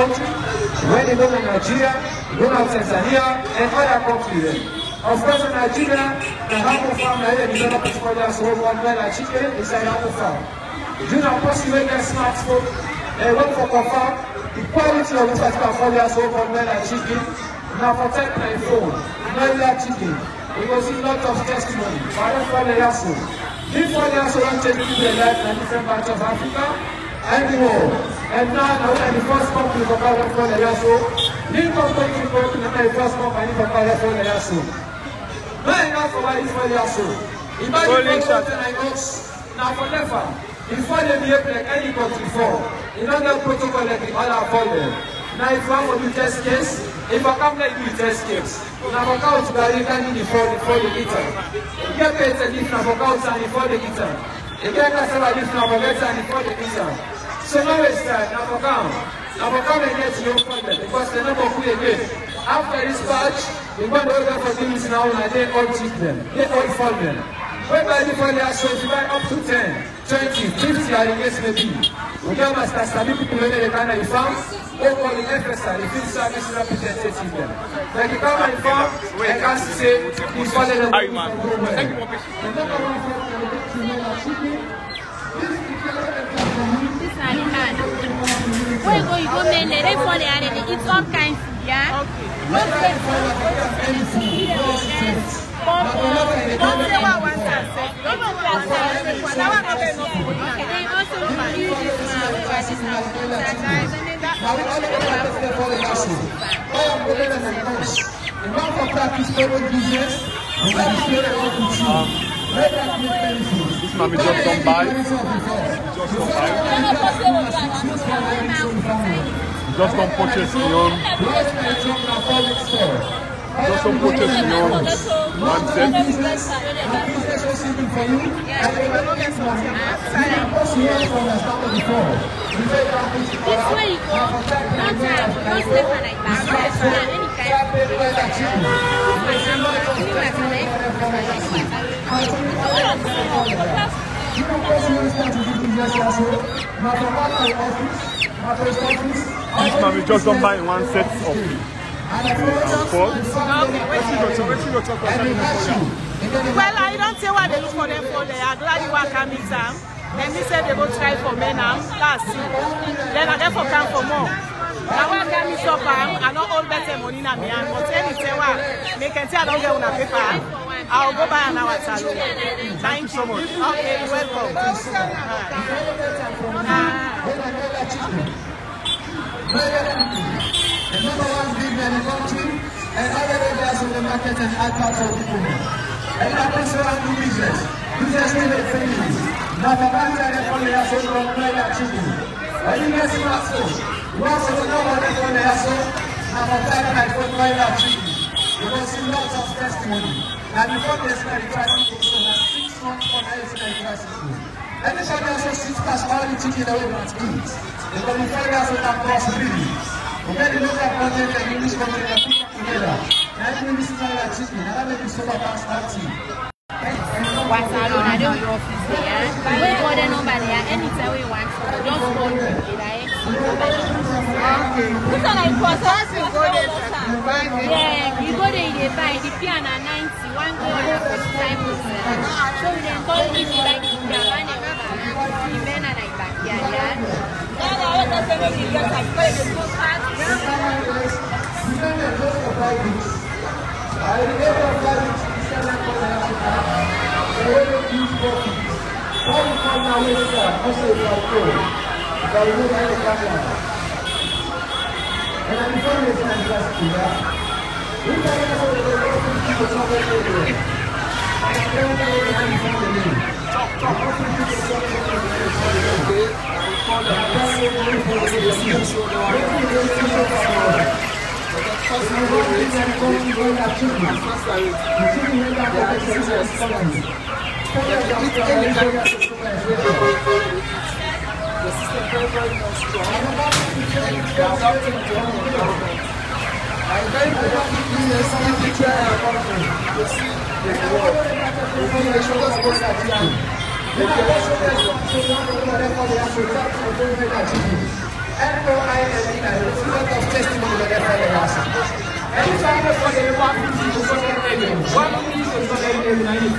country, when they go to Nigeria, go to Tanzania, and other countries. Of course, in Nigeria, the Hako farm that they develop is called as World Chicken, it's a Hako farm. Do not possibly get smart food, and work for confirm the quality of this particular World Chicken, now protect my phone, not that chicken. We will see lots of testimony, but I don't want to ask you. This one also won't take people their life in different parts of Africa and the world. And now, I want the first company for Kala for the Yasso. Leecon Poultry Company, the first company for Kala for the Yasso. Not enough for what is for the Yasso. Imagine what I got now for never. Before they behave like any country for, in other protocol like the other for them. Now, if one will do test case, if I come like you test case, now out to the can before the guitar. If you pay a lift now and before the guitar. If you have lift now and before the guitar. So now it's time, now come and get your father because the number who again. After this batch, we want to order for things now and they all cheat them. They all fall them. When by the folder, so if you buy up to 10, 20, 50 are the case may be. We have a staff people in the Ghana farm. Or for the FSR, the field service representative there. Like you come and farm, we can say, we follow the way we go well. Thank you for patience. And then I want to know that chicken, this is the color of the food. This is my hand. Where you go, men, they fall there, they eat all kinds of food, yeah? Okay. No place for the food, they eat all kinds of food. I will only understand for the asset. I am the leader of the house. The man for practice for business, and that is very important. Let that be painful. This man will just come by. Just don't purchase your own. Just don't purchase your own. Business was even for you, and the economics was here from the start of the fall. This way you go, no time, no step on like that. Any kind of thing. Just don't buy one set of four. Well, I don't say what they look for them for. They are glad you are coming down. Then he said they go try for men now, last year. Then I therefore come for more. Now I can miss up and not all better money than me. But anything, they can tell I don't get on a paper. I'll go by an hour. Thank you so much. Okay, welcome. The number one big man in the country and other areas of the market and hard parts of the women. And that is what I do business. Business with the families. Now the bank is only a sort of play that chicken. But you guys are so. Once you know what they're going to happen, now the bank is going to play that chicken. You will see lots of testimony. And before this very crisis, so that 6 months for the very crisis. And this one also sits past all the chicken away from its meat. They will be find us with our cross-breeding. We made a local project and English country and people together. And even this is all that chicken. And that will be super past that team. What's our own? I don't know your office there. We order number there anytime we want. Just call me. This one I bought. Yeah, you go there, you buy. The piano 90, one go on 45%. So we then call me if you like the piano. Even I like back here, yeah.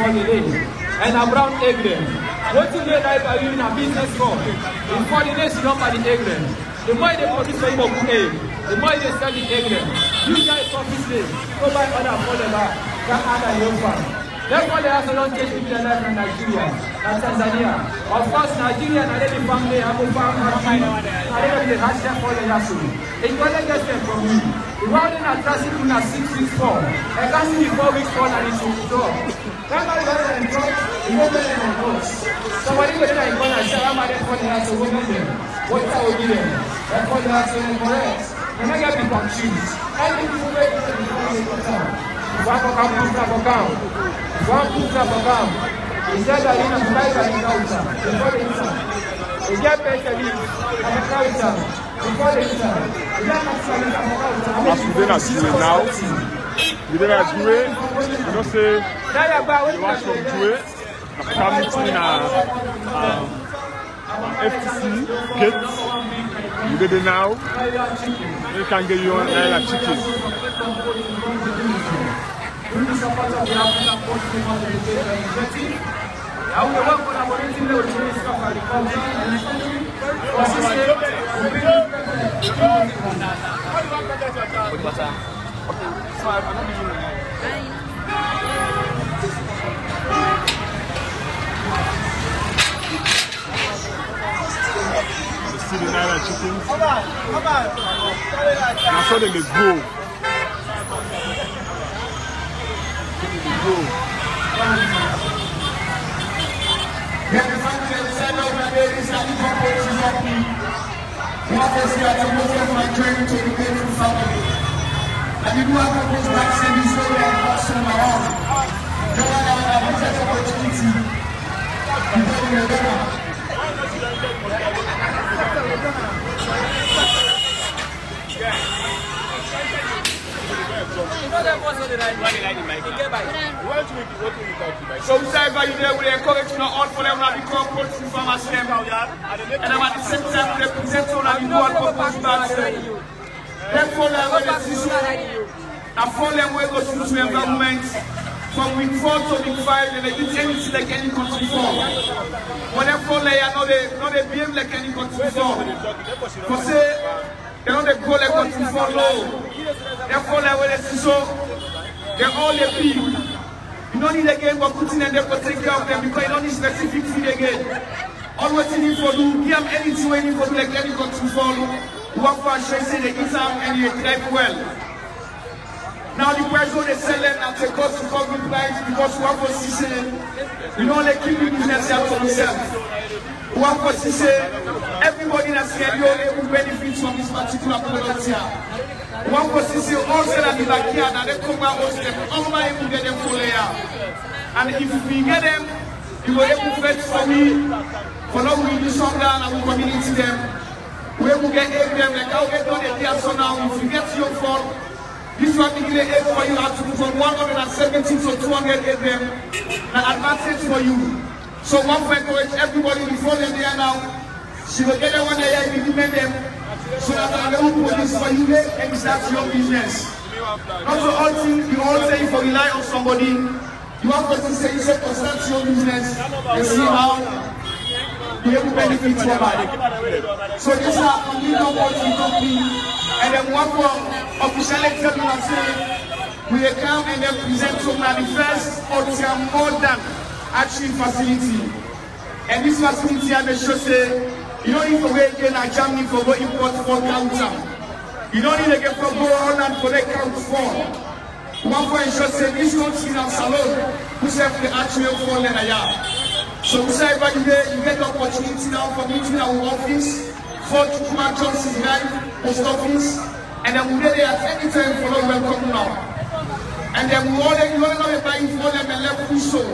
for the day. And a brown egg then. What do they like are you in a business for? In coordination of the egg then. The more they produce a book egg, the more they sell the egg then. You guys profit this. Go buy other for the back. That other your farm. That's why they also don't change their life in Nigeria and Tanzania. Of course, Nigeria and the family have a farm and they have for the nation. It doesn't get them from me. The world in a classic in a 6 weeks fall. A classic in 4 weeks fall and it should be done. That's why they don't drop, they don't get them on us. Somebody will try and say, I'm going to call the nation, we'll be there. What I will be there. That's why the nation is correct. And I get people confused. I think people make it before they come down. Back is that I didn't like an encounter before the exam? Is that better than an encounter before the exam? Is that actually an encounter? As you did not see it now, you did not do it, you don't say you want to do it. After meeting FTC gates, you did it now, they can get you on a chicken. We support the African Poultry Company initiative. We work collaborating with the Ministry of Agriculture and for assistance to bring the chickens. Go. So we say value there, we encourage all for them to become poultry farmers here, and at the same time we represent all of you who are composed by the go through to environment from week 4 to week 5, and they do anything like any country form. When they fall there, they behave like any country form. Because they don't go like country form, no. They fall there when they so they're all the people. You don't need again for putting and therefore take care of them because you don't need specific food again. All what you need for do, give them anything you need for do, like any country follow. Work for a chance, they eat them and they live well. Now the person they sell them at the cost to come with price because work for season, you know they keep the business out for themselves. Work for season, everybody that's here, they will benefit from this particular product here. One position also at the backyard and they come out also them. Online will get them for layer. And if we get them, we will able to fetch for me, for long we do some down and we community them. We will get egg them like I'll get done a day so now. If you get your fault, this one will get egg for you have to put from 170 to 200 egg them. An advantage for you. So one for encourage everybody before them there now. She will get them one day and we demand them. So that I don't put this for you, exactly your business. Not for all things, you all say for rely on somebody. You have to say it's a your business and see how you will benefit from it. So this is how we know what we don't be. And then one for official example saying we come and then present to manifest or to have more than actual facility. And this facility I should say. You don't need to wait again at Germany for what import for counter. You don't need to get from Holland and collect count for. One point is just saying, this one in a salon, who said the actual phone and a yard. So we say, everybody there, you get the opportunity now for meeting our office, for Juma Johnson's guy, post office, and then we're there at any time for all welcome now. And then we all are buying for them and left we so.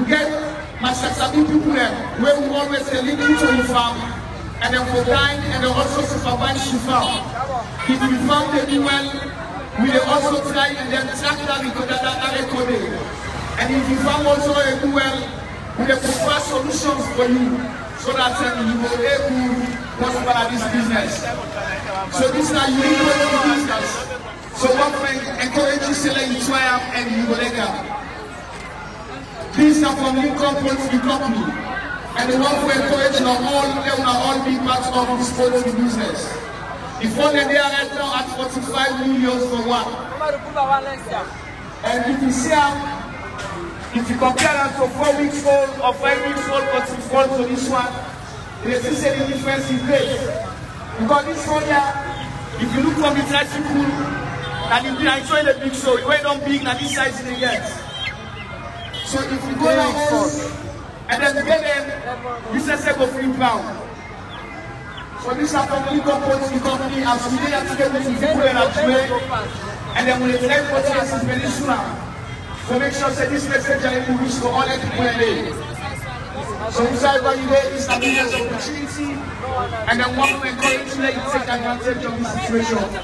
We get. Masasabi people there, where we always say lead into the farm, and then for time, and then also supervise the farm. If we farm them well, we also try and then track that because that they code. And if you farm also do well, we provide solutions for you, so that you will be able to prosper this business. So this is a unique way to business. So what we encourage you to say, you try and you will get. These are from Leecon Poultry Company, and they want to encourage all big parts of this poultry business. The funding they are right now at 45 million for one. And if you see, if you compare that to 4 weeks old or 5 weeks old poultry farm to this one, they still see the difference in grade. Because this one here, if you look from the Jurassic pool, and you can enjoy the big show, you don't big that this size they get. So if you go down and then get them, this is go £3. So this is from Leecon Poultry Company, as we did today with the people in and then we will try to as Venezuela. So make sure that this message is reach to all the people in there. So this is a business opportunity, and then want to encourage you to take advantage of this situation. You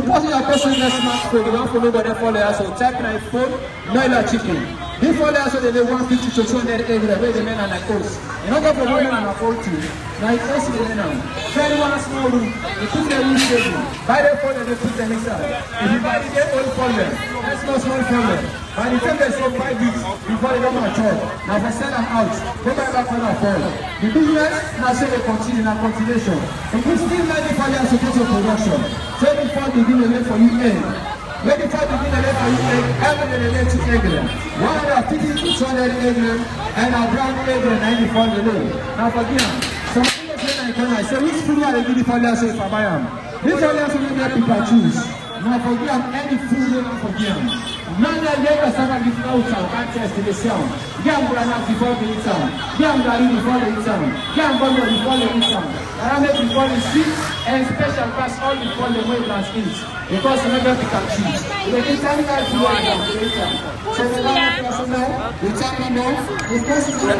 put your person next month for the one for nobody for the so type 94, no chicken. Before the so they 150 to 200 every way the men and the coast. You don't go for women and afford to. Now it's also the now. Very one small room, they put their room table. By the phone they put them inside. If you buy the old for them, that's no small for them. By the time they sold 5 weeks, before they don't mature. Now if I sell them out, go back on our phone. The business now say they continue in continuation. If we still like the father to get your production, so before they give a way for you egg. When the father give a way for you egg, every day they to egg them. 150 to 200 egg them, and our brand egg them 94 the day. Now forgive them. Some people say, I say, which food are they giving for their soul for buy them? These are the people that people choose. Now forgive them any food they don't forgive them. None of the other side of the outside can't test the sound. Gambler before the sound. Gambler before the sound. Gambler before the sound. And I make before the seat and special pass all before the way last eat. Because you never pick and choose. When you tell me that you are down, so the land personnel, we tell me no, the person who is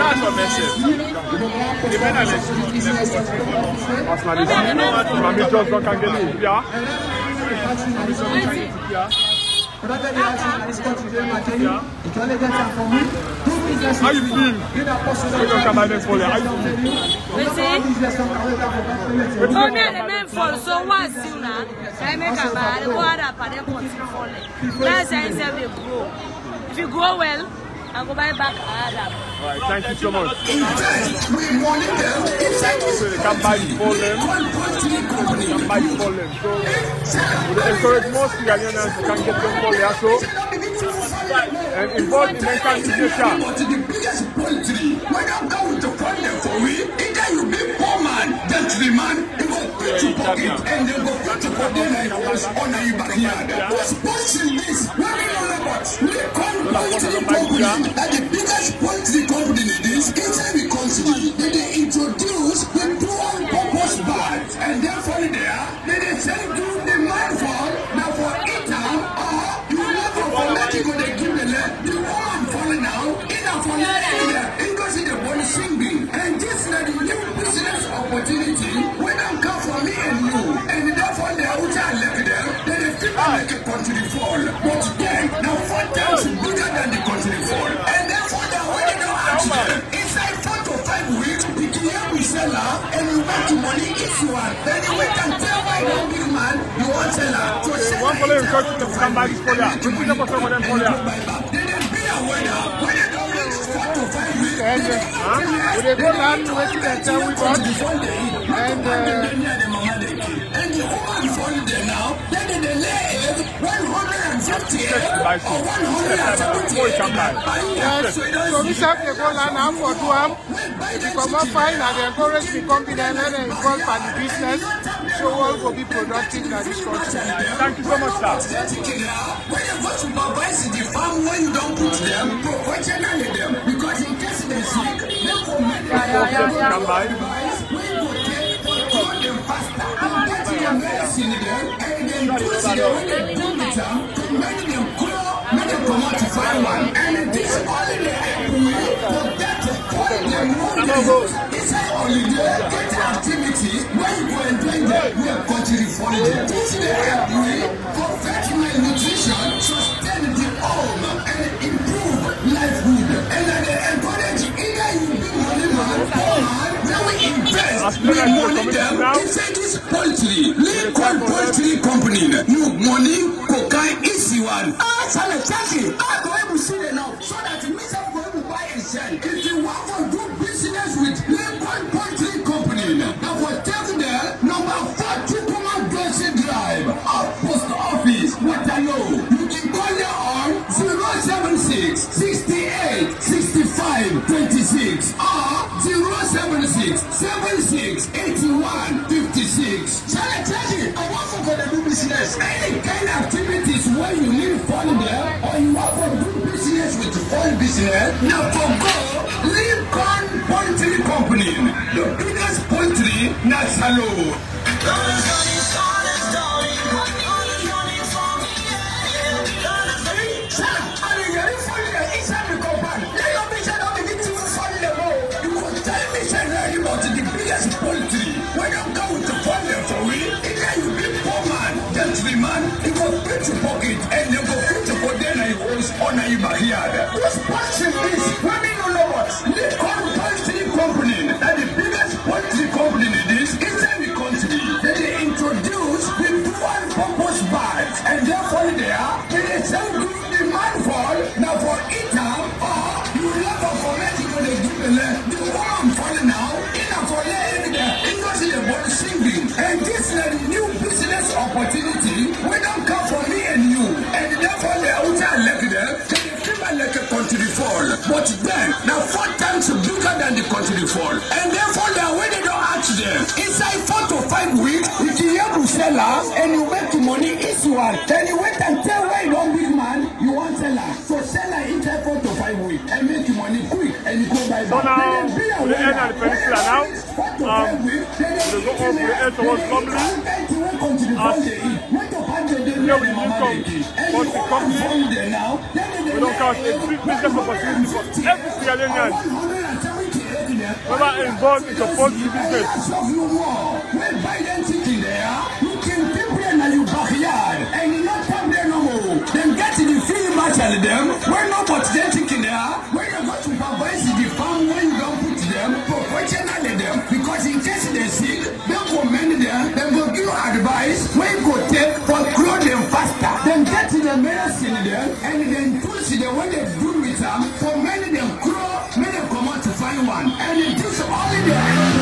rather than asking this country to maintain it, only get some from me. Do business with me. Be the person who is for you. We see. Oh, the men fall so once you now. I make a bad. Go out and pay them for the that's how they grow. If you grow well, I go buy back Arab. Alright, thank you so much. So they can buy the pollen. They can buy the pollen. So we encourage most Ghanaians to can get them pollen also. And involve the mental education. And they go back to coordinate was on a backyard. Who's pushing this? What do you know about? Leecon Poultry Company, and the biggest poultry company in this inside the country. They introduce the dual-purpose bags, and therefore they sell to the man for, now for eating, or you love for Mexico, they give the left, the woman falling down, either for Nigeria, because it's the one singing. And this is the new business opportunity. Make a country fall, but then now four times bigger than the country fall, and therefore the way they don't action inside 4 to 5 weeks, we clear we sell her and we back to money if you are. Then we can tell by one big man you want sell her. So sell her in 4 to 5 weeks, and we can buy back. They didn't be a winner when they don't reach 4 to 5 weeks. And they go land waiting until we bought and the woman followed them now. Then they lay 150 or 170 so we have to go land now for 2 hours. If you come up fine and encourage the company and involved for the business, so all will be productive in this country. Thank you so much, sir. When you go to supervise the farm, when you don't put them, professionally them, because in case they sleep, they will make see, when you go and drink them, we are culturally following. This they are doing for veterinary nutrition, sustain the home and improve livelihood. And that they encourage either you be money man or man, that we invest, we money them, inside this poultry, Leecon Poultry Company, you money, cocaine, easy one. I shall attack it. I go able to see it now, so that you miss out going to buy a shell. If you want for good business with Leecon Poultry Company, now for taking there, number 40 Puma Dorset Drive, our post office, Waterloo. You can call them on 076-68-65-26 or 076-76-81-56. Shall I tell you, I want for the good business. Any kind of activities where you need fun there, or you want for good business with fun business, now for go, Leecon Poultry Company, the biggest poultry national. Poultry, when you go to fund them for it, then you be poor man, gentleman, you go pay to pocket, and you go pay to for dinner, you always honor your backyard. Whose passion is, women who know what, Leecon Poultry Company, that the biggest poultry company in this the country, that they introduce the dual-purpose bags, and therefore they are, they sell good demand for, now for it now, or you love a community when they give the woman for now, and this is a new business opportunity. We don't come for me and you, and therefore they are like them. They feel like a country fall, but then now 4 times bigger than the country fall, and therefore they are waiting on accident. Inside 4 to 5 weeks, if you have to sell us and you make the money, it's one. Then you wait and tell why you don't big man, you want seller. So seller inside 4 to 5 weeks and make the money quick and you go buy. So now to the end of the peninsula now. They go over the air towards Dublin. Here we do come towards the company. We don't count a big business opportunity for every Sierra Leonean. Whoever involved is a poultry business. Then get to the free match at them. We're not what they're thinking they are. We're not supervise the farm when you don't put them. Because in case they sick, they will mend them, they will give you advice when you go take for grow them faster. Then get the medicine there and then push the way they do with them for many them grow, many them come out to find one. And it is only the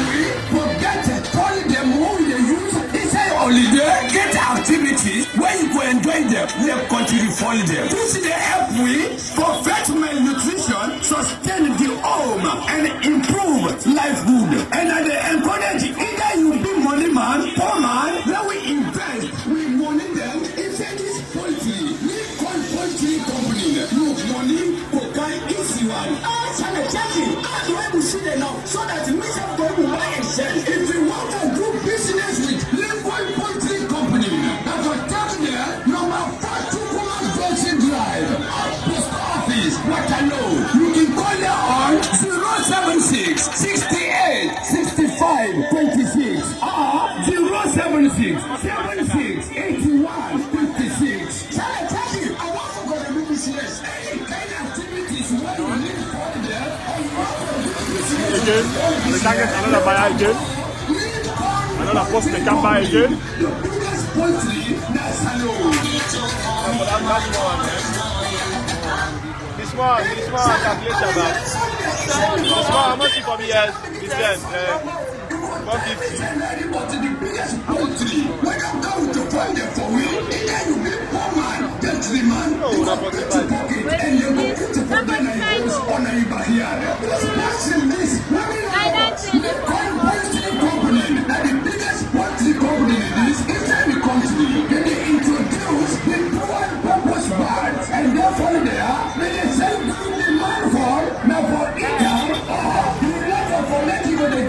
way for get only them who they use. It's only there, get activities where you go enjoy them, they continue follow them. This is the help we for veterinary nutrition, sustain the home and improve livelihood. And at the encourage either you be money man, poor man, then we invest, we money them inside this poultry, Leecon Poultry Company, you money, cocaine, easy one. I shall check it, I do able to see them now, so that we shall go to buy and sell. If you want to do business with Leecon Poultry Company, that's what tells me, number 42 Dorset Drive, our post office, Waterloo. You can call them on 076-68-65-26 or 076-76-81-56. Shall I tell you? I want to go to the business. Any kind of activities where you live for there, I want to do business. Again, the target another buyer again. Another post they can buy again. The biggest poultry, that's hello. This one, calculator back. This one, how much for me? Yes, it's 150. The biggest poultry, when you go to find them for me, then you be poor man, gentleman, you go put to pocket, and you go put to pocket, and you go honor you by here. What's passing this? When you know what, Leecon Poultry Company, that the biggest poultry company in this entire country, that they introduce the dual-purpose bags, and therefore they are, and that's how they are out there, like them, they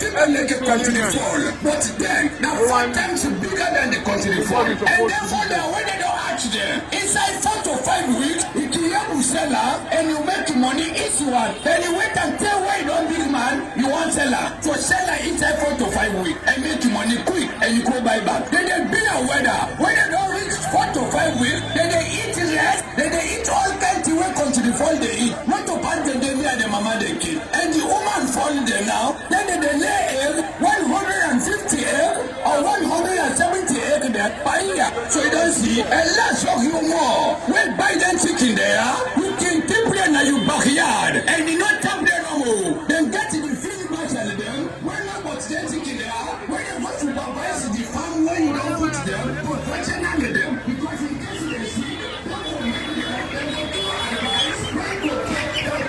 feel like make a country fall. But then, the four times is bigger than the country fall. And therefore, the way they don't act there, inside 4 to 5 weeks, if you have to sell her and you make money, it's one. And you wait until where you don't big man, you want seller. So seller inside 4 to 5 weeks and make money quick and you go buy back. Then they build a weather. When they don't reach 4 to 5 weeks, then they eat less, then they eat all kinds of way country fall they eat. Not to pass the baby and the mama they kill. And the woman falling there now, then they lay egg, 150 egg or 170 egg there per year. So you don't see a last of you more. When Biden chicken there, you can keep them in your backyard and you not come there no more. Then get the field marshal them. When nobody chicken there, when you want to advise the farm when you don't put them, put question under them because in case they see people make them and they do advice, when you get them quick and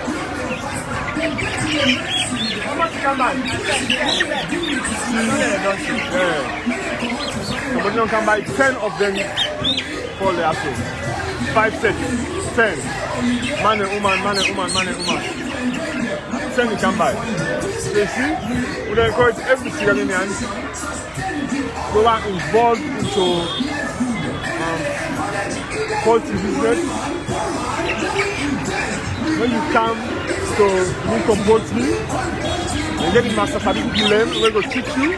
faster, then get them mercy. How much come back? Nobody don't come by 10 of them for the afternoon. 5 seconds, 10. Man and woman, man and woman, man and woman. 10 you can buy. They see, we don't encourage every single Indian who are involved into poultry business. When you come to Leecon Poultry, you get the master fabric problem, we go teach you.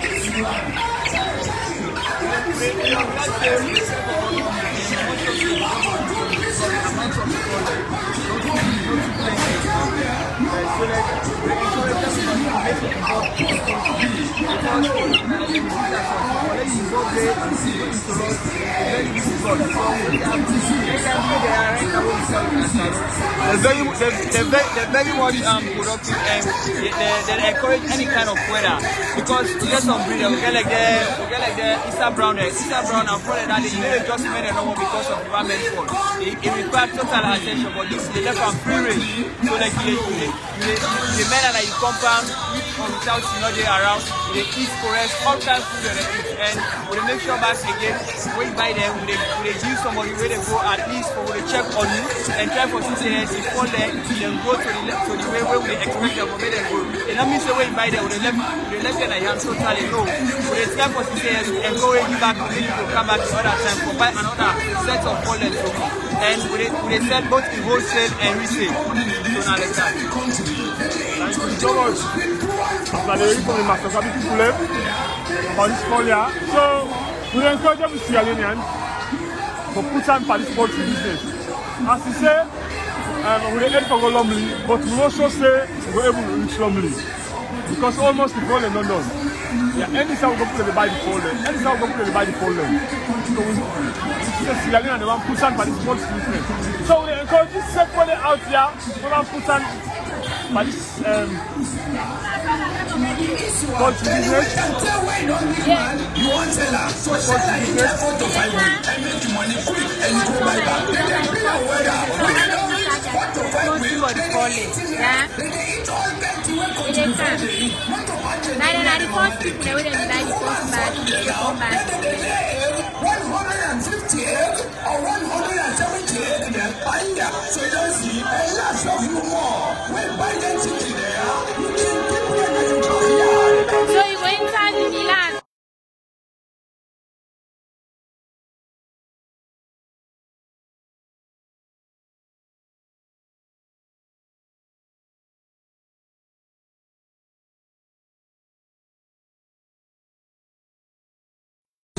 They're very productive and they encourage any kind of weather because we get some breeder, we get like the Issa Brown there. Issa Brown and for that you need to just made a normal because of environment fault. It requires total attention, but this they left on free range so that the men that you compound without you know they around, they eat correct, all kinds of food that they eat, and we make sure that again when you buy them, they give somebody where they go at least for the check on you and try for CCS before they go to the left to the way where we expect them to make them go. And that means the way you buy them, they left their hands totally low. So they try for CCS and go way back to come back another time for buy another set of folders to come. And we sell both in wholesale and resale. So now let's start. Thank you so much. Valérie pour les masters, habitué pour l'œuvre, on dit scolia. So, we encourage every Sierra Leonean to put time for this poultry business. As you say, we aim for go Lomley, but we also say we're able to reach Lomley because almost the whole in London. Yeah, anytime we go to the buy the folder, anytime we go to buy the folder. So we Sierra Leonean they want put time for this poultry business. So we encourage this sector out here, we want put time. But this poultry business, you want seller, so seller in 4 to 5 weeks, and make money quick, and you go buy back. They don't pay our weather. When they don't reach 4 to 5 weeks, they eat all kinds of work on the farm. The first people they buy the first bag, they go back. 150 egg or 170 egg, they buy that. So you don't see a lot of you more. When Biden chicken there, you can keep them in your backyard. So you go inside the Milan.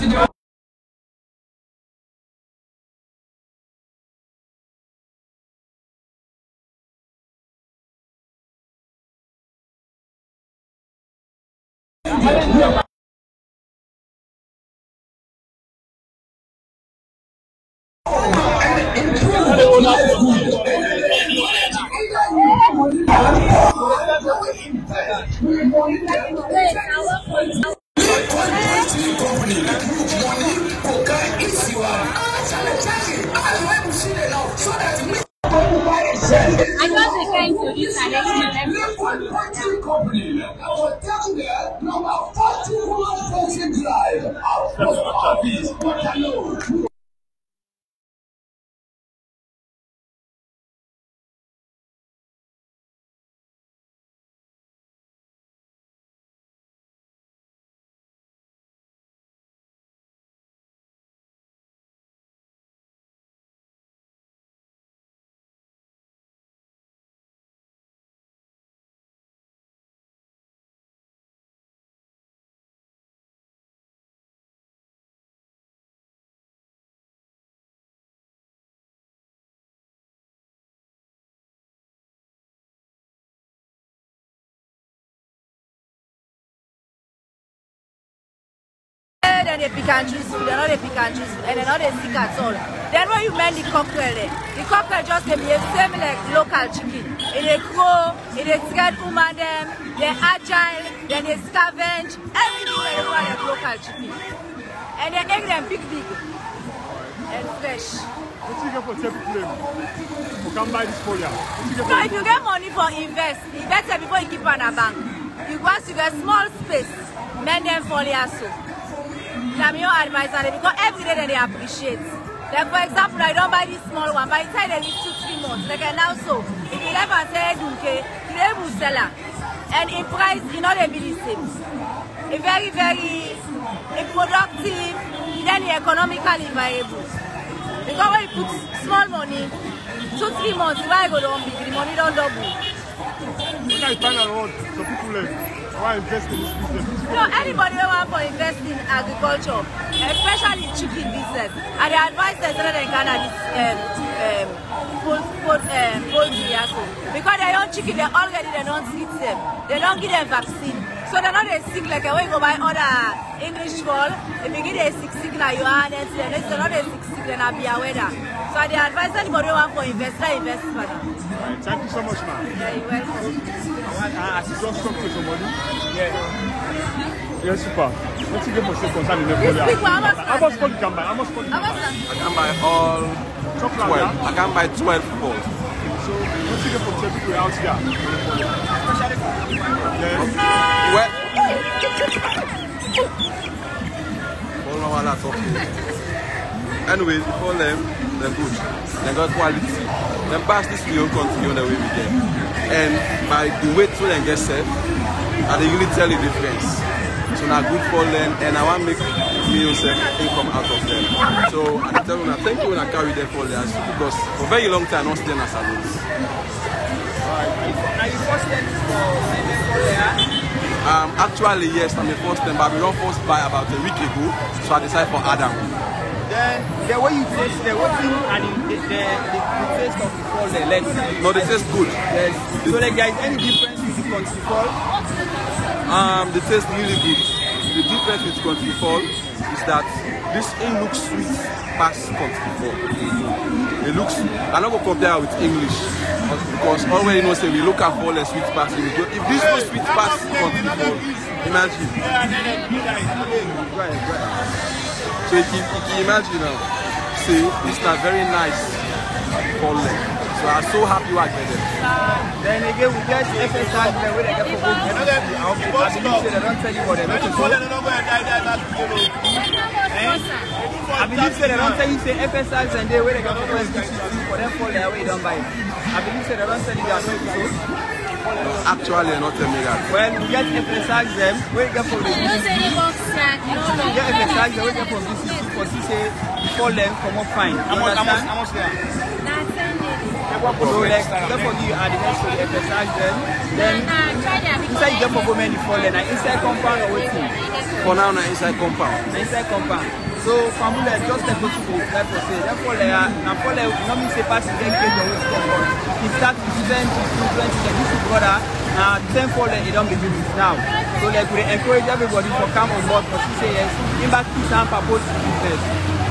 Yeah. and they pick and choose food, and now they pick and choose food, and now they sick at all. Then when you mend the cocktail there, the cocktail just behave same like local chicken. It grow, it scared woman them, they're agile, then they scavenge, everywhere they want a local chicken. And they egg them big and fresh. What do you get for table claim? You can buy this for you. No, if you get money for invest it before you keep on a bank. You once you get small space, mend them for your soap. I'm your advisor because every day they appreciate. Like for example, I don't buy this small one, by the time they need 2-3 months, they can now soak. If you never say dunke, you will sell her. And in price, you know they be the same. It's very productive, then economically viable. Because when you put small money, 2-3 months, why go down big? The money don't double. When I find a road, so people learn. Why invest in this business? No, anybody who wants to invest in agriculture, especially chicken business, and the advice is that they can poultry also. Because they don't chicken, they already they don't treat them. They don't give them vaccine. So they're not sick like when you go buy other English fall, if you get a sick now, you are next, they're not sick. Then I'll be aware that. So I advise anybody who wants for invest for them. Right, thank you so much, ma'am. Yeah, you're welcome. I just talk to somebody. Yeah. Yeah, super. What you get for seconds? I must call you can buy. I can buy all 12. I can buy 12 balls. So what you get for 12 out here? Yeah. Well. Anyway, before them, they're good. They got quality. Then pass this video, continue on the way we get. And by the way to them get set, and they really tell the difference. So now good for them, and I want to make meals and income out of them. So I tell them, thank you when I carry them for them, because for a very long time, I'm not staying as a loan. Are you first them for them? Actually, yes, I'm the first them, but we don't first buy about a week ago, so I decided for Adam. The way you taste the working and the taste of the fall, the legs. No, they taste good. Yes. So like there is any difference with the country fall? The taste really good. The difference with country fall is that this thing looks sweet past country fall. It looks, I'm not going to compare with English because already you know say we look at fall and sweet past English. If this goes sweet past country fall, imagine. Right. So you can imagine now, see, it's not very nice for them. So I'm so happy I get them. Then again, we get the exercise the way they get for food. They don't tell you what they're looking for. I believe so they don't tell you say exercise and the way they get for food for them fall their way down by it. I believe so they don't tell you they are not good. Actually, not a miracle. Well, we get emphasize them. We get from this. Get emphasize them. We get from this because he say for them come up fine. How much they are? So like, therefore you are the next to emphasize them. Then inside them for many for them. Inside compound or waiting. For now, na inside compound. So family just a people like for say. Therefore, they are now for them. No means they pass the compound. He start to spend like this brother, 10-fold and he don't be doing it now. So like we encourage everybody to come on board for CCS, impact peace and purpose to business.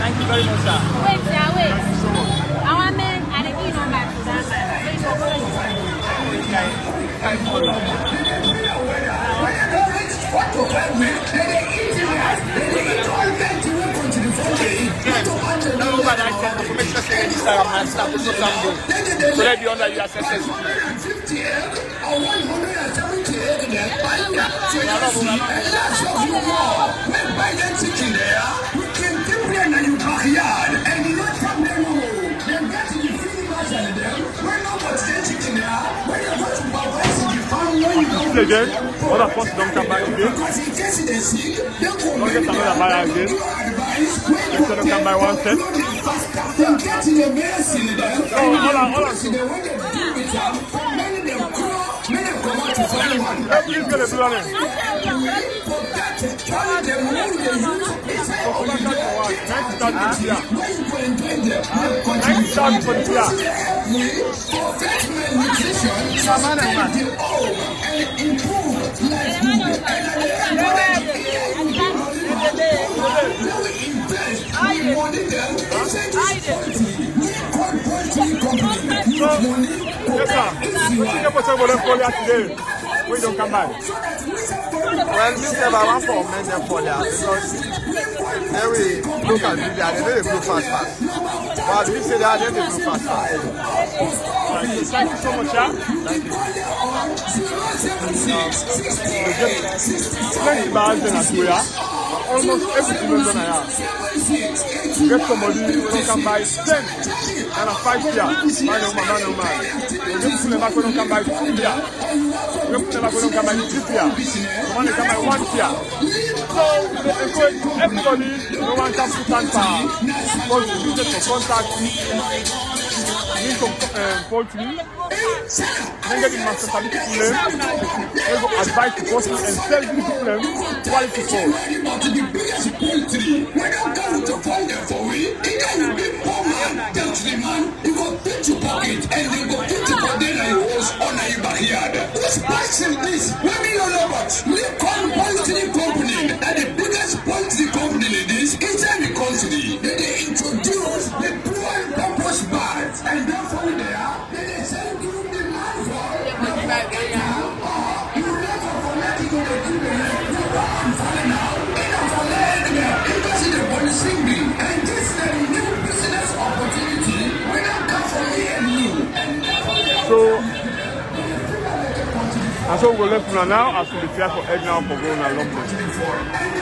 Thank you very much, sir. Wait, sir, wait. Our men are the key number to that. So let me honor your successful. Improve life. We don't come back. Well, this never want for men them for there because every look at media they know they grow fast. But we say that they grow fast. Thank you so much, yeah. Thank you. Very bad in Nigeria. Almost everything we're done I have. Get somebody who can buy 10 and a 5 year. Man, you put them back when you can buy 2 years. We put them up when you can buy 3 years. The one can buy 1 year. So they encourage everybody, no one comes to Tanpa. Because we use it for contact, Leecon Poultry, then get in master service to them, they go advise the person and sell these to them quality food. Passing this, let me know about Leecon Poultry Company, and the biggest poultry company in this entire country. They introduce the dual purpose bags, and therefore they are, they sell you the money for you never forget to go to the I'm falling out, and I'm falling out, because it's the one singing, and this is a new business opportunity when I come from here and you. So, and so we'll left now as we prepare for egg now for going along.